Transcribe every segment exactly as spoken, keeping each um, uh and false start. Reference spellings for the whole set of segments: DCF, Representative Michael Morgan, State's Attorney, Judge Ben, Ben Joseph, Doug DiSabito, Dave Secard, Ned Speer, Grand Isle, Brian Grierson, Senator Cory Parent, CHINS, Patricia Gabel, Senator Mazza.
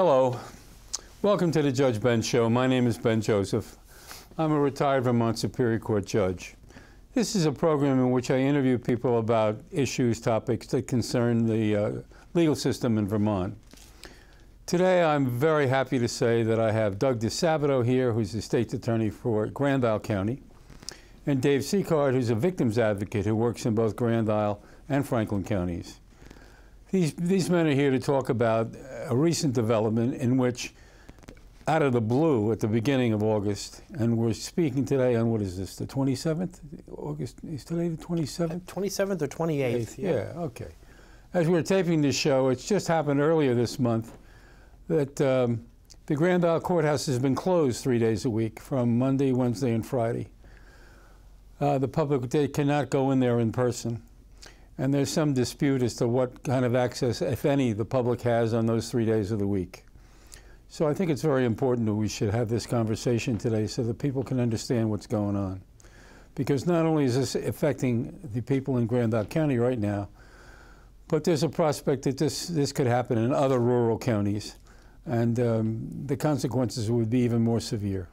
Hello. Welcome to the Judge Ben Show. My name is Ben Joseph. I'm a retired Vermont Superior Court judge. This is a program in which I interview people about issues, topics that concern the uh, legal system in Vermont. Today, I'm very happy to say that I have Doug DiSabito here, who's the state's attorney for Grand Isle County, and Dave Secard, who's a victim's advocate who works in both Grand Isle and Franklin counties. These, these men are here to talk about a recent development in which, out of the blue at the beginning of August, and we're speaking today on, what is this, the twenty-seventh? August, is today the twenty-seventh? twenty-seventh or twenty-eighth, yeah. Yeah, okay. As we're taping this show, it's just happened earlier this month that um, the Grand Isle Courthouse has been closed three days a week from Monday, Wednesday, and Friday. Uh, the public, they cannot go in there in person. And there's some dispute as to what kind of access, if any, the public has on those three days of the week. So I think it's very important that we should have this conversation today so that people can understand what's going on. Because not only is this affecting the people in Grand Isle County right now, but there's a prospect that this, this could happen in other rural counties, and um, the consequences would be even more severe.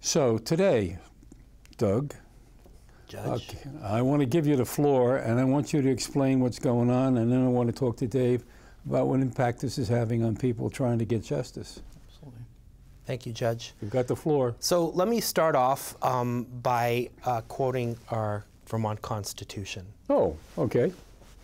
So today, Doug, Judge. Okay, I want to give you the floor, and I want you to explain what's going on, and then I want to talk to Dave about what impact this is having on people trying to get justice. Absolutely. Thank you, Judge. You've got the floor. So let me start off um, by uh, quoting our Vermont Constitution. Oh, okay.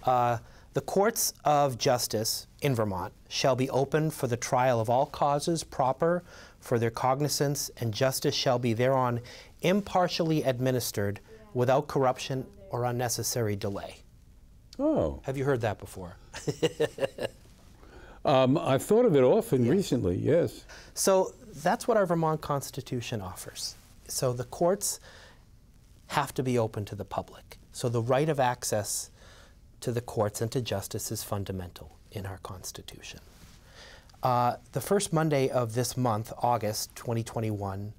Uh, the courts of justice in Vermont shall be open for the trial of all causes proper for their cognizance, and justice shall be thereon impartially administered without corruption or unnecessary delay. Oh. Have you heard that before? um, I've thought of it often, yes. Recently, yes. So that's what our Vermont Constitution offers. So the courts have to be open to the public. So the right of access to the courts and to justice is fundamental in our Constitution. Uh, the first Monday of this month, August twenty twenty-one,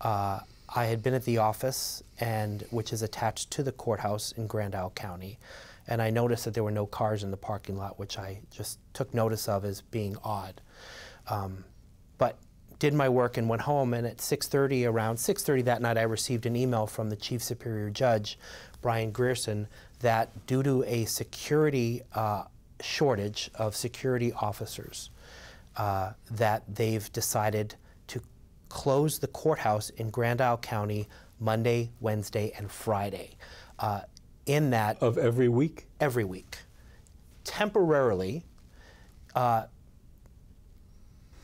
uh, I had been at the office, and which is attached to the courthouse in Grand Isle County, and I noticed that there were no cars in the parking lot, which I just took notice of as being odd. Um, but did my work and went home, and at six thirty, around six thirty that night, I received an email from the Chief Superior Judge, Brian Grierson, that due to a security uh, shortage of security officers, uh, that they've decided close the courthouse in Grand Isle County Monday, Wednesday, and Friday. Uh, in that of every week? Every week. Temporarily, uh,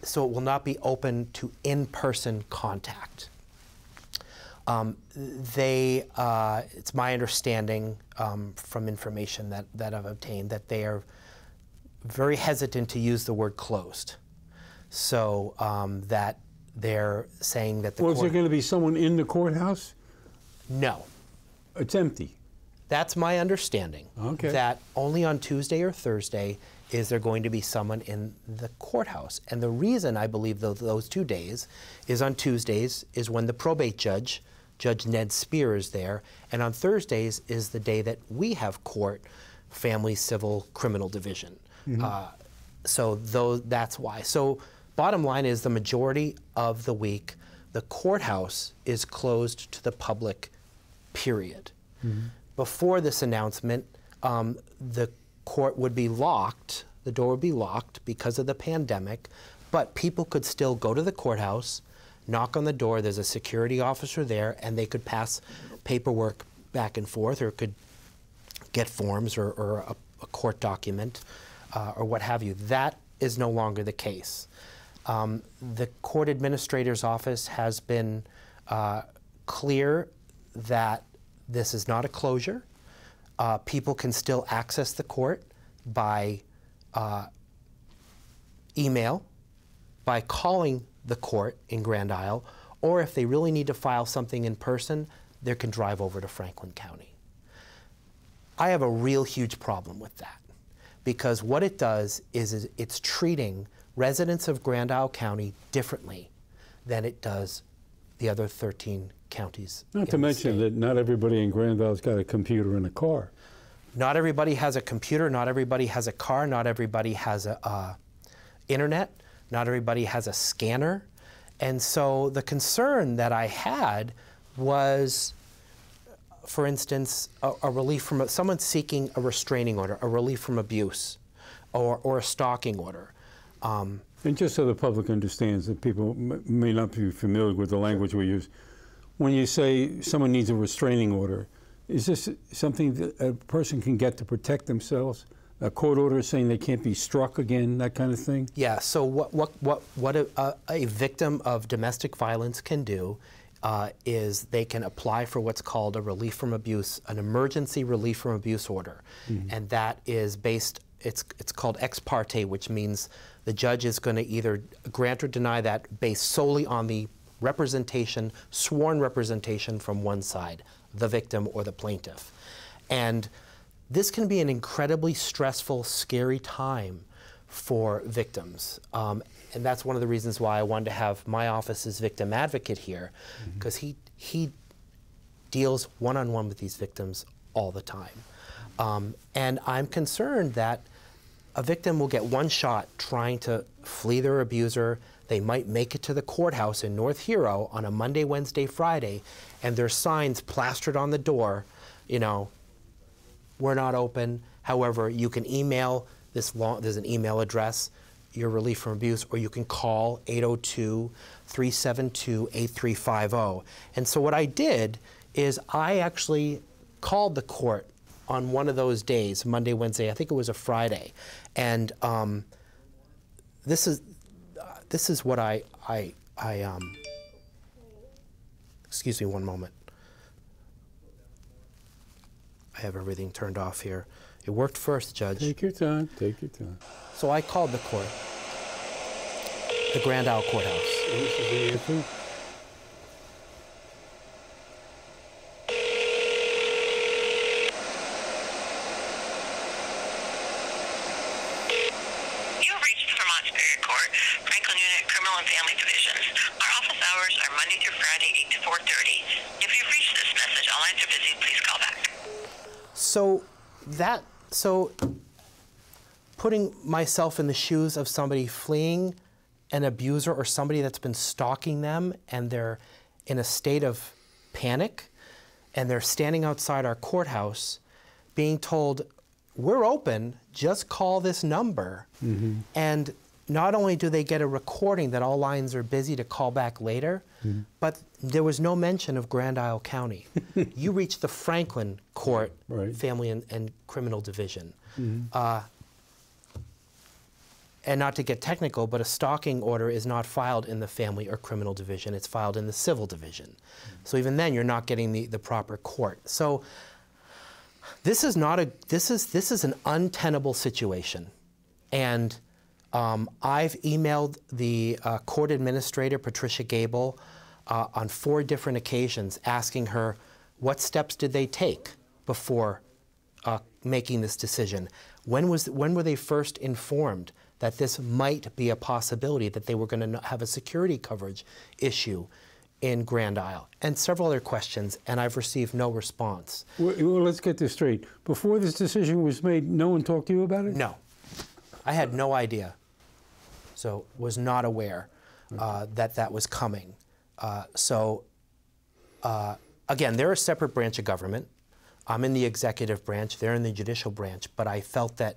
so it will not be open to in-person contact. Um, they, uh, it's my understanding um, from information that, that I've obtained that they are very hesitant to use the word closed. So um, that they're saying that the court... Well, is there going to be someone in the courthouse? No. It's empty. That's my understanding. Okay. That only on Tuesday or Thursday is there going to be someone in the courthouse. And the reason I believe th those two days is on Tuesdays is when the probate judge, Judge Ned Speer, is there, and on Thursdays is the day that we have court, Family, Civil, Criminal Division. Mm-hmm. uh, so those, that's why. So. Bottom line is the majority of the week, the courthouse is closed to the public, period. Mm-hmm. Before this announcement, um, the court would be locked, the door would be locked because of the pandemic, but people could still go to the courthouse, knock on the door, there's a security officer there, and they could pass paperwork back and forth or could get forms or, or a, a court document uh, or what have you. That is no longer the case. Um, the court administrator's office has been uh, clear that this is not a closure. Uh, people can still access the court by uh, email, by calling the court in Grand Isle, or if they really need to file something in person, they can drive over to Franklin County. I have a real huge problem with that, because what it does is, is it's treating residents of Grand Isle County differently than it does the other thirteen counties. Not to mention that not everybody in Grand Isle's got a computer and a car. Not everybody has a computer, not everybody has a car, not everybody has a, uh, internet. Not everybody has a scanner. And so the concern that I had was, for instance, a, a relief from a, someone seeking a restraining order, a relief from abuse, or, or a stalking order. Um, and just so the public understands that people m may not be familiar with the language we use, when you say someone needs a restraining order, is this something that a person can get to protect themselves? A court order saying they can't be struck again, that kind of thing? Yeah, so what, what, what, what a, a, a victim of domestic violence can do uh, is they can apply for what's called a relief from abuse, an emergency relief from abuse order. Mm-hmm. And that is based, it's, it's called ex parte, which means the judge is going to either grant or deny that based solely on the representation, sworn representation from one side, the victim or the plaintiff. And this can be an incredibly stressful, scary time for victims. Um, and that's one of the reasons why I wanted to have my office's victim advocate here, because mm-hmm. he, he deals one-on-one with these victims all the time. Um, and I'm concerned that a victim will get one shot trying to flee their abuser. They might make it to the courthouse in North Hero on a Monday, Wednesday, Friday, and there's signs plastered on the door, you know, we're not open. However, you can email this long, there's an email address, your relief from abuse, or you can call eight oh two, three seven two, eight three five oh. And so what I did is I actually called the court on one of those days, Monday, Wednesday, I think it was a Friday. And um, this is uh, this is what I, I, I um, excuse me one moment. I have everything turned off here. It worked first, Judge. Take your time, take your time. So I called the court, the Grand Isle Courthouse. This is the answer. So that, so putting myself in the shoes of somebody fleeing an abuser or somebody that's been stalking them and they're in a state of panic and they're standing outside our courthouse being told, we're open, just call this number. Mm-hmm. And not only do they get a recording that all lines are busy to call back later, mm-hmm. but there was no mention of Grand Isle County. You reach the Franklin Court, right. Family and, and Criminal Division. Mm-hmm. uh, and not to get technical, but a stalking order is not filed in the Family or Criminal Division. It's filed in the Civil Division. Mm-hmm. So even then, you're not getting the, the proper court. So this is not a, this is, this is an untenable situation. And Um, I've emailed the uh, court administrator, Patricia Gabel, uh, on four different occasions asking her what steps did they take before uh, making this decision. When, was, when were they first informed that this might be a possibility, that they were going to have a security coverage issue in Grand Isle? And several other questions, and I've received no response. Well, well, let's get this straight. Before this decision was made, no one talked to you about it? No. I had no idea. So was not aware uh, that that was coming. Uh, so uh, again, they're a separate branch of government. I'm in the executive branch, they're in the judicial branch, but I felt that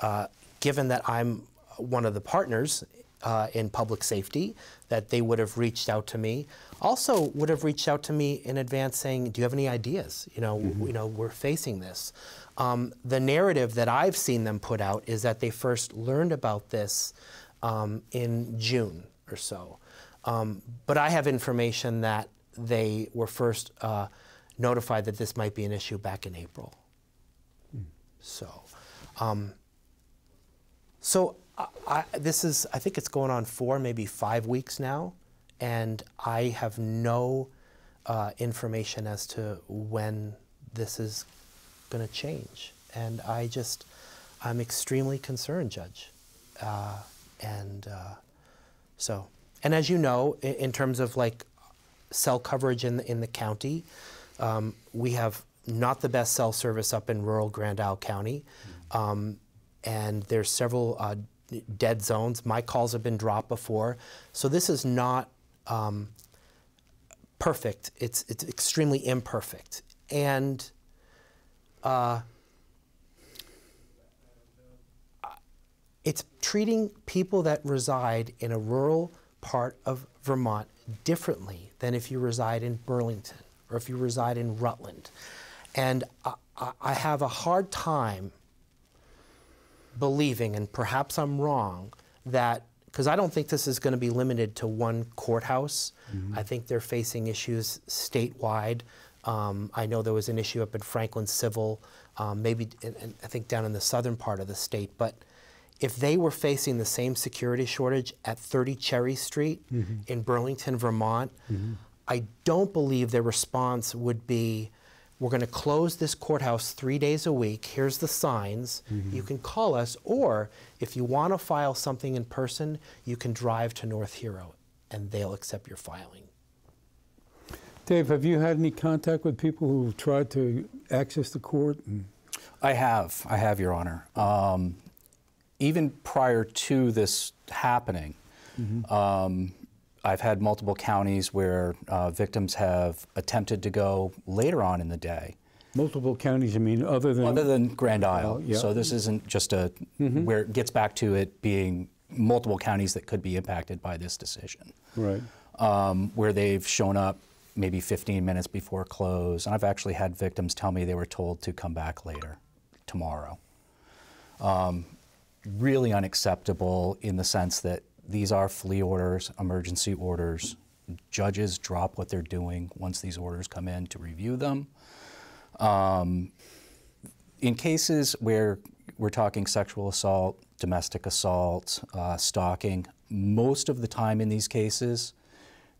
uh, given that I'm one of the partners uh, in public safety, that they would have reached out to me. Also would have reached out to me in advance saying, do you have any ideas? You know, mm-hmm. you know we're facing this. Um, the narrative that I've seen them put out is that they first learned about this Um, in June or so. Um, but I have information that they were first uh, notified that this might be an issue back in April. Mm. So, um, so I, I, this is, I think it's going on four, maybe five weeks now, and I have no uh, information as to when this is gonna change. And I just, I'm extremely concerned, Judge. Uh, And uh, so, and as you know, in, in terms of like cell coverage in the, in the county, um, we have not the best cell service up in rural Grand Isle County. Mm-hmm. um, and there's several uh, dead zones. My calls have been dropped before. So this is not um, perfect. It's, it's extremely imperfect. And uh, it's treating people that reside in a rural part of Vermont differently than if you reside in Burlington or if you reside in Rutland. And I, I have a hard time believing, and perhaps I'm wrong, that, because I don't think this is going to be limited to one courthouse. Mm-hmm. I think they're facing issues statewide. Um, I know there was an issue up in Franklin Civil, um, maybe, and, and I think down in the southern part of the state. But if they were facing the same security shortage at thirty Cherry Street mm-hmm. in Burlington, Vermont, mm-hmm. I don't believe their response would be, we're going to close this courthouse three days a week. Here's the signs. Mm-hmm. You can call us, or if you want to file something in person, you can drive to North Hero, and they'll accept your filing. Dave, have you had any contact with people who've tried to access the court? And I have. I have, Your Honor. Um, even prior to this happening, mm-hmm. um, I've had multiple counties where uh, victims have attempted to go later on in the day. Multiple counties, you mean, other than? Other than Grand Isle. Oh, yeah. So this isn't just a, mm-hmm. where it gets back to it being multiple counties that could be impacted by this decision. Right. Um, where they've shown up maybe fifteen minutes before close. And I've actually had victims tell me they were told to come back later, tomorrow. Um, really unacceptable in the sense that these are flea orders, emergency orders. Judges drop what they're doing once these orders come in to review them. Um, in cases where we're talking sexual assault, domestic assault, uh, stalking, most of the time in these cases,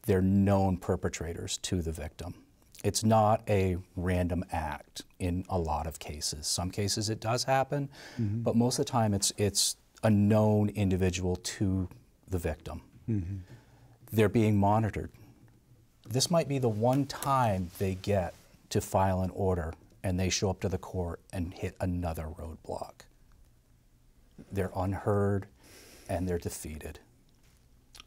they're known perpetrators to the victim. It's not a random act in a lot of cases. Some cases it does happen, mm-hmm. but most of the time it's, it's a known individual to the victim. Mm-hmm. They're being monitored. This might be the one time they get to file an order and they show up to the court and hit another roadblock. They're unheard and they're defeated.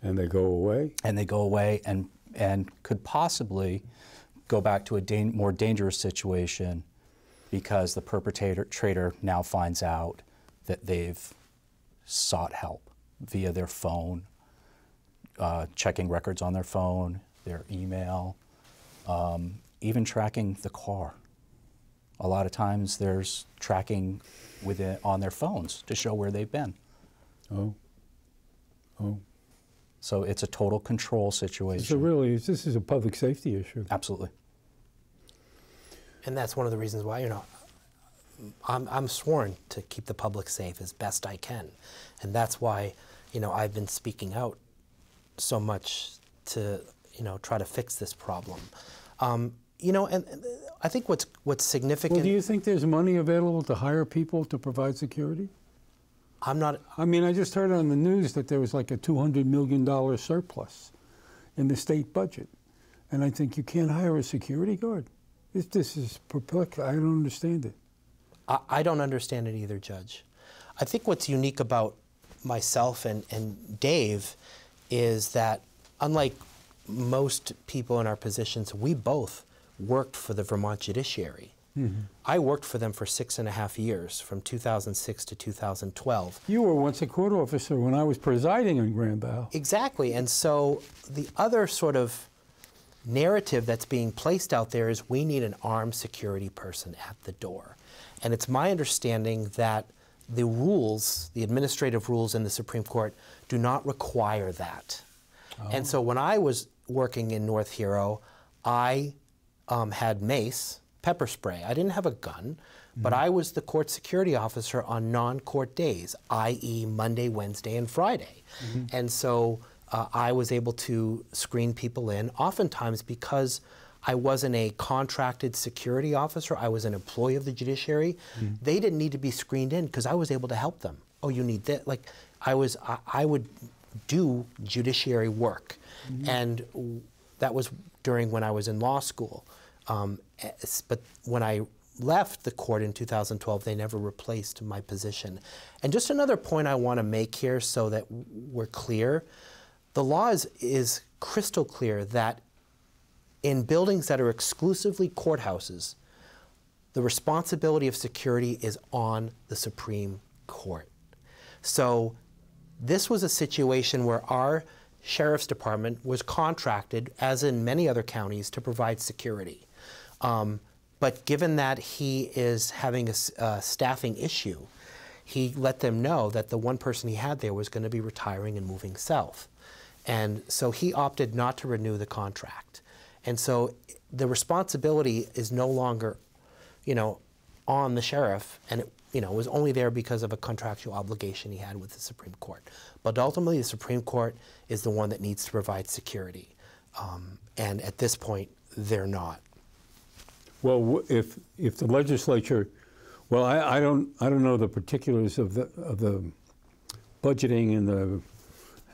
And they go away? And they go away and, and could possibly go back to a da- more dangerous situation because the perpetrator traitor now finds out that they've sought help via their phone, uh, checking records on their phone, their email, um, even tracking the car. A lot of times there's tracking within, on their phones to show where they've been. Oh, oh. So it's a total control situation. So really, this is a public safety issue. Absolutely. And that's one of the reasons why, you know, I'm, I'm sworn to keep the public safe as best I can. And that's why, you know, I've been speaking out so much to, you know, try to fix this problem. Um, you know, and, and I think what's, what's significant... Well, do you think there's money available to hire people to provide security? I'm not... I mean, I just heard on the news that there was like a two hundred million dollar surplus in the state budget. And I think you can't hire a security guard. This, this is perplexing. I don't understand it. I, I don't understand it either, Judge. I think what's unique about myself and, and Dave is that, unlike most people in our positions, we both worked for the Vermont judiciary. Mm-hmm. I worked for them for six and a half years, from two thousand six to two thousand twelve. You were once a court officer when I was presiding in Grand Isle. Exactly. And so the other sort of narrative that's being placed out there is we need an armed security person at the door. And it's my understanding that the rules, the administrative rules in the Supreme Court, do not require that. Oh. And so when I was working in North Hero, I um, had mace, pepper spray. I didn't have a gun, mm-hmm. but I was the court security officer on non-court days, that is Monday, Wednesday, and Friday. Mm-hmm. And so uh, I was able to screen people in, oftentimes because I wasn't a contracted security officer. I was an employee of the judiciary. Mm-hmm. They didn't need to be screened in because I was able to help them. Oh, you need that? Like, I was, I, I would do judiciary work. Mm-hmm. And w that was during when I was in law school. Um, but when I left the court in two thousand twelve, they never replaced my position. And just another point I want to make here so that we're clear, the law is, is crystal clear that in buildings that are exclusively courthouses, the responsibility of security is on the Supreme Court. So this was a situation where our sheriff's department was contracted, as in many other counties, to provide security. Um, but given that he is having a uh, staffing issue, he let them know that the one person he had there was going to be retiring and moving south. And so he opted not to renew the contract. And so the responsibility is no longer, you know, on the sheriff, and it, you know, was only there because of a contractual obligation he had with the Supreme Court. But ultimately, the Supreme Court is the one that needs to provide security. Um, and at this point, they're not. Well, if if the legislature, well, I, I don't I don't know the particulars of the of the budgeting and the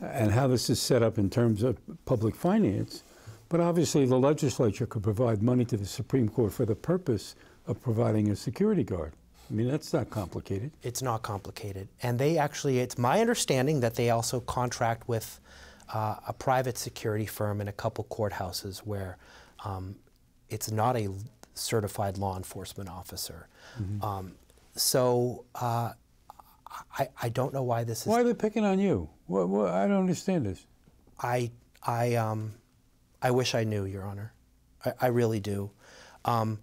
and how this is set up in terms of public finance, but obviously the legislature could provide money to the Supreme Court for the purpose of providing a security guard. I mean, that's not complicated. It's not complicated. And they actually, it's my understanding that they also contract with uh, a private security firm in a couple courthouses where um, it's not a certified law enforcement officer. Mm-hmm. um, so uh, I, I don't know why this is. Why are they picking on you? Well, well, I don't understand this. I, I, um, I wish I knew, Your Honor. I, I really do. Um,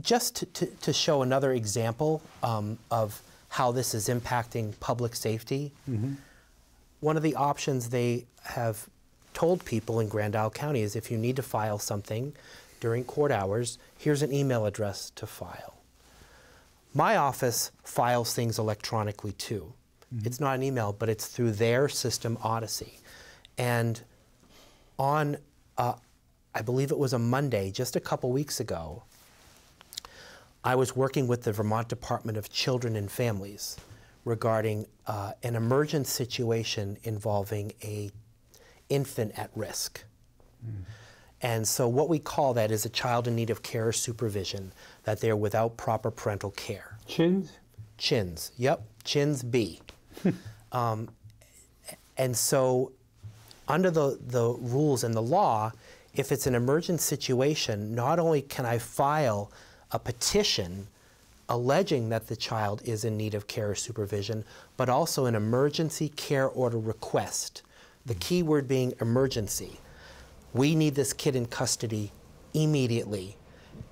Just to, to, to show another example um, of how this is impacting public safety, mm-hmm. one of the options they have told people in Grand Isle County is if you need to file something during court hours, here's an email address to file. My office files things electronically too. Mm-hmm. It's not an email, but it's through their system, Odyssey. And on, uh, I believe it was a Monday, just a couple weeks ago, I was working with the Vermont Department of Children and Families regarding uh, an emergent situation involving an infant at risk. Mm. And so what we call that is a child in need of care or supervision, that they're without proper parental care. CHINS? CHINS, yep, CHINS B. um, and so under the, the rules and the law, if it's an emergent situation, not only can I file a petition alleging that the child is in need of care or supervision, but also an emergency care order request. The key word being emergency. We need this kid in custody immediately.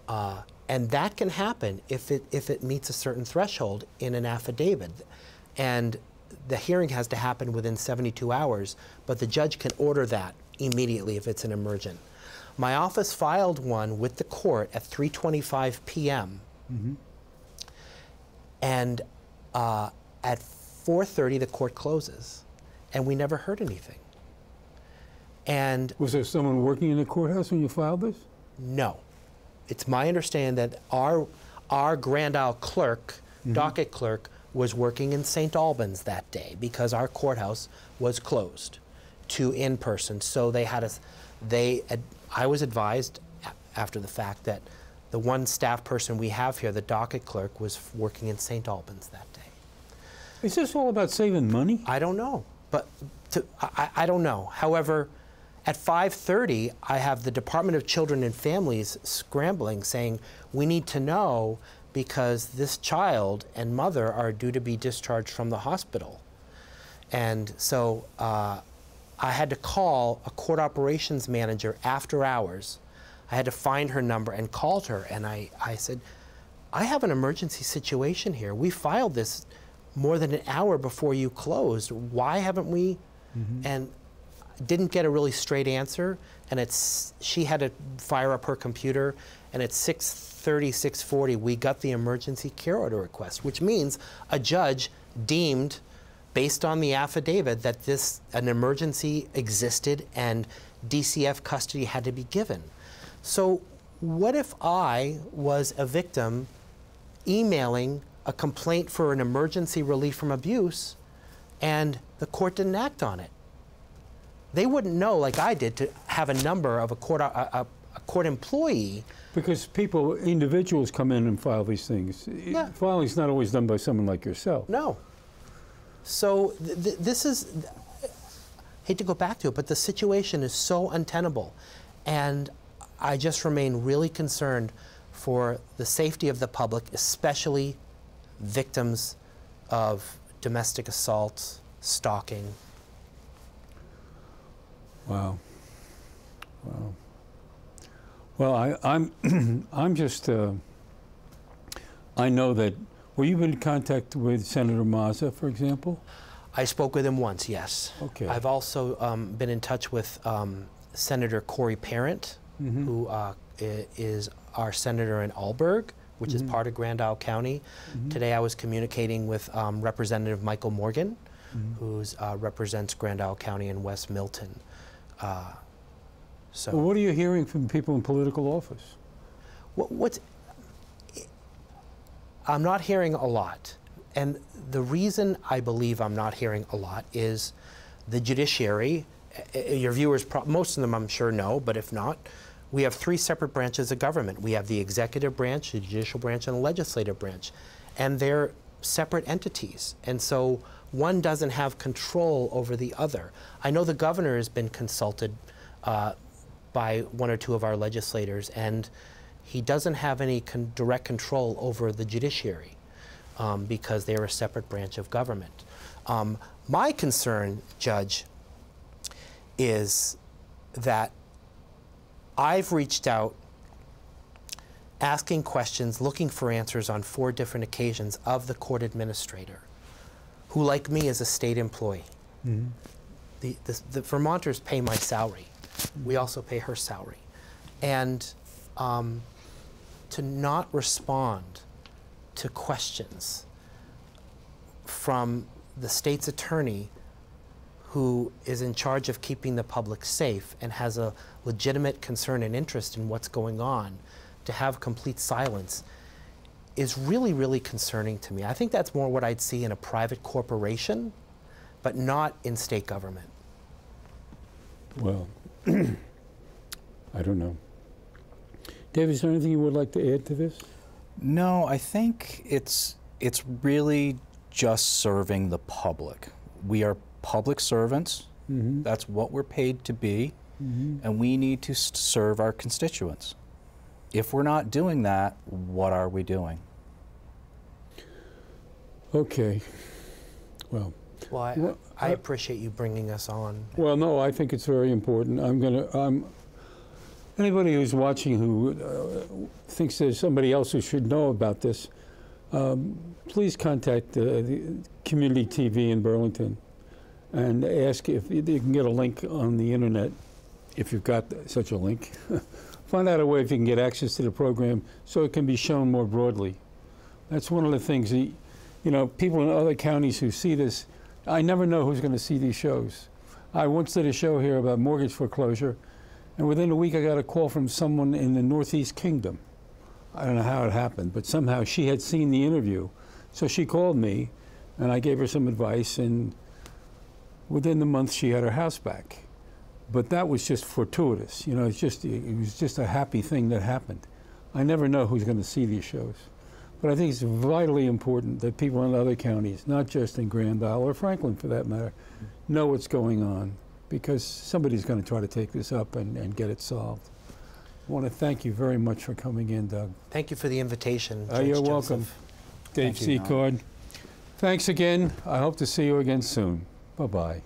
Uh, and that can happen if it, if it meets a certain threshold in an affidavit. And the hearing has to happen within seventy-two hours, but the judge can order that immediately if it's an emergent. My office filed one with the court at three twenty-five p m Mm-hmm. And uh, at four thirty, the court closes, and we never heard anything. And was there someone working in the courthouse when you filed this? No. It's my understanding that our, our Grand Isle clerk, mm-hmm. docket clerk, was working in Saint Albans that day because our courthouse was closed to in-person, so they had a... They, I was advised after the fact that the one staff person we have here, the docket clerk, was working in Saint Albans that day. Is this all about saving money? I don't know, but to, I, I don't know. However, at five thirty, I have the Department of Children and Families scrambling, saying we need to know because this child and mother are due to be discharged from the hospital, and so. Uh, I had to call a court operations manager after hours. I had to find her number and called her, and I, I said, I have an emergency situation here. We filed this more than an hour before you closed. Why haven't we? Mm-hmm. And didn't get a really straight answer, and it's, she had to fire up her computer, and at six thirty, six forty, we got the emergency care order request, which means a judge deemed, based on the affidavit, that this an emergency existed and D C F custody had to be given. So what if I was a victim emailing a complaint for an emergency relief from abuse and the court didn't act on it? They wouldn't know, like I did, to have a number of a court, a, a, a court employee. Because people, individuals come in and file these things. Yeah. Filing is not always done by someone like yourself. No. So th th this is, I hate to go back to it, but the situation is so untenable. And I just remain really concerned for the safety of the public, especially victims of domestic assault, stalking. Wow. Wow. Well, I, I'm, I'm just, uh, I know that, were you in contact with Senator Mazza, for example? I spoke with him once, yes. Okay. I've also um, been in touch with um, Senator Cory Parent, mm-hmm. who uh, is our senator in Allberg, which mm-hmm. is part of Grand Isle County. Mm-hmm. Today I was communicating with um, Representative Michael Morgan, mm-hmm. who uh, represents Grand Isle County in West Milton. Uh, so, well, what are you hearing from people in political office? What, what's, I'm not hearing a lot. And the reason I believe I'm not hearing a lot is the judiciary. Your viewers, most of them I'm sure know, but if not, we have three separate branches of government. We have the executive branch, the judicial branch, and the legislative branch. And they're separate entities. And so one doesn't have control over the other. I know the governor has been consulted uh, by one or two of our legislators, and he doesn't have any con direct control over the judiciary um, because they're a separate branch of government. Um, my concern, Judge, is that I've reached out asking questions, looking for answers on four different occasions of the court administrator, who, like me, is a state employee. Mm-hmm. the, the, the Vermonters pay my salary. We also pay her salary. And um, to not respond to questions from the state's attorney, who is in charge of keeping the public safe and has a legitimate concern and interest in what's going on, to have complete silence is really, really concerning to me. I think that's more what I'd see in a private corporation, but not in state government. Well, I don't know. Dave, is there anything you would like to add to this? No, I think it's, it's really just serving the public. We are public servants. Mm-hmm. That's what we're paid to be, mm-hmm. and we need to serve our constituents. If we're not doing that, what are we doing? Okay. Well, well, I, well, I, I appreciate you bringing us on. Well, no, I think it's very important. I'm going to. Um, anybody who's watching who uh, thinks there's somebody else who should know about this, um, please contact uh, the Community T V in Burlington and ask if you can get a link on the internet, if you've got such a link. Find out a way if you can get access to the program so it can be shown more broadly. That's one of the things, that, you know, people in other counties who see this, I never know who's going to see these shows. I once did a show here about mortgage foreclosure, and within a week I got a call from someone in the Northeast Kingdom. I don't know how it happened, but somehow she had seen the interview. So she called me, and I gave her some advice, and within the month she had her house back. But that was just fortuitous, you know. It's just it was just a happy thing that happened. I never know who's going to see these shows, but I think it's vitally important that people in other counties, not just in Grand Isle or Franklin for that matter, know what's going on, because somebody's going to try to take this up and, and get it solved. I want to thank you very much for coming in, Doug. Thank you for the invitation. Uh, you're welcome, Dave Secard. Thanks again. I hope to see you again soon. Bye bye.